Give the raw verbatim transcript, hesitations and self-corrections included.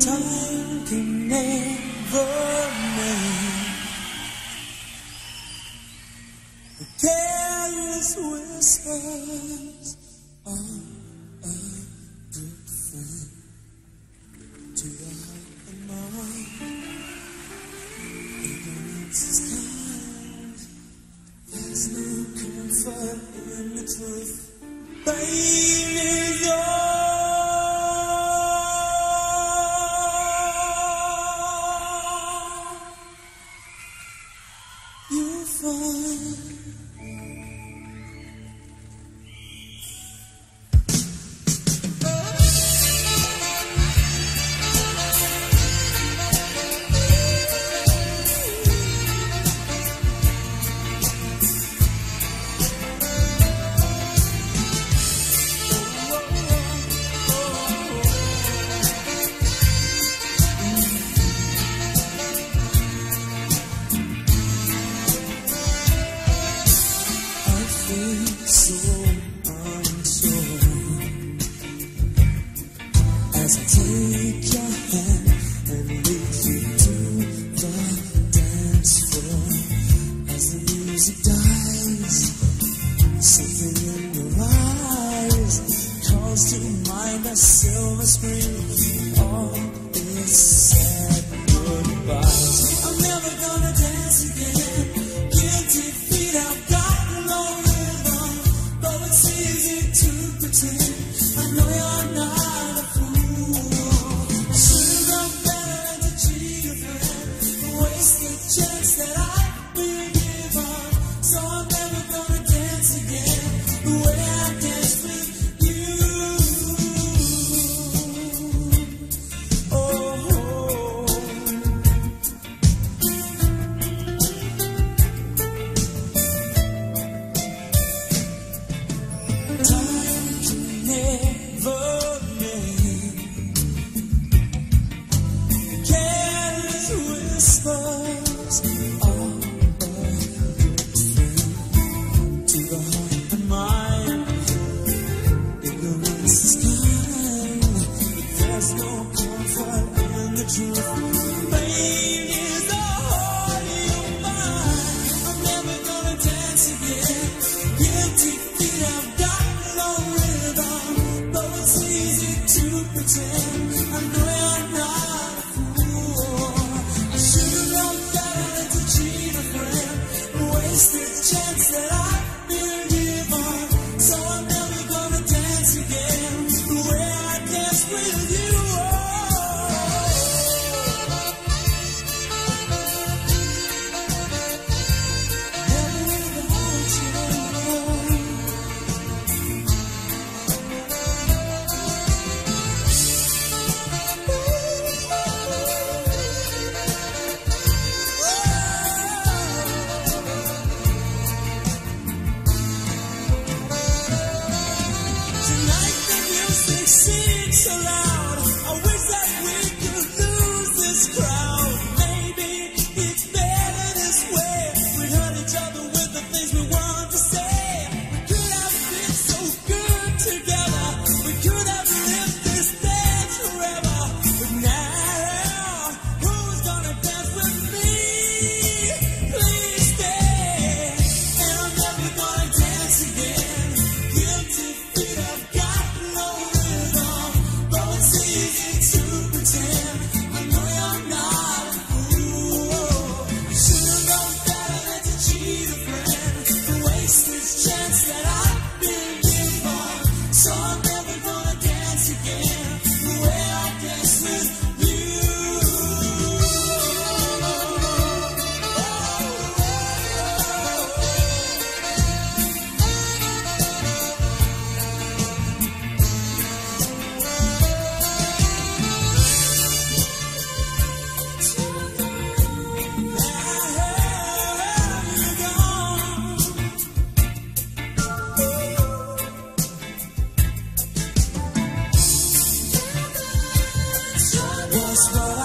Time can never mend the careless whispers of a good friend. To the heart and mind, ignorance is kind. There's no comfort in the truth. Pain is all. As I take your hand and lead you to the dance floor, as the music dies, something in your eyes calls to mind a silver screen. All is said goodbyes. I'm never gonna dance again. Guilty feet, I've got no rhythm, but it's easy to pretend. I know you're not. Chance that I've been given, so I'm never gonna dance again the way I danced with you. Oh, time can never mend careless whisper. All a good friend to the heart and mind. Ignorance is kind. There's no comfort in the truth. Pain is all you find. I'm never gonna dance again. Guilty feet have got no rhythm, though it's easy to pretend. I know you're not a fool. I should've known that. Cheat a friend, wasted chance that I've been given. So I'm never gonna dance again the way I danced with you. Never without so loud. I wish that we could lose this crowd. Maybe it's better this way. We hurt each other with the things we want to say. We could have been so good together. We could have lived this dance forever. But now, who's gonna dance with me? Please stay. And I'm never gonna dance again. Guilty feet have got no rhythm. Easy to pretend, I know you're not a fool. You should've known better than to cheat a friend, and waste this chance that I've been given. So I'm never gonna dance again the way I danced with you. That's what I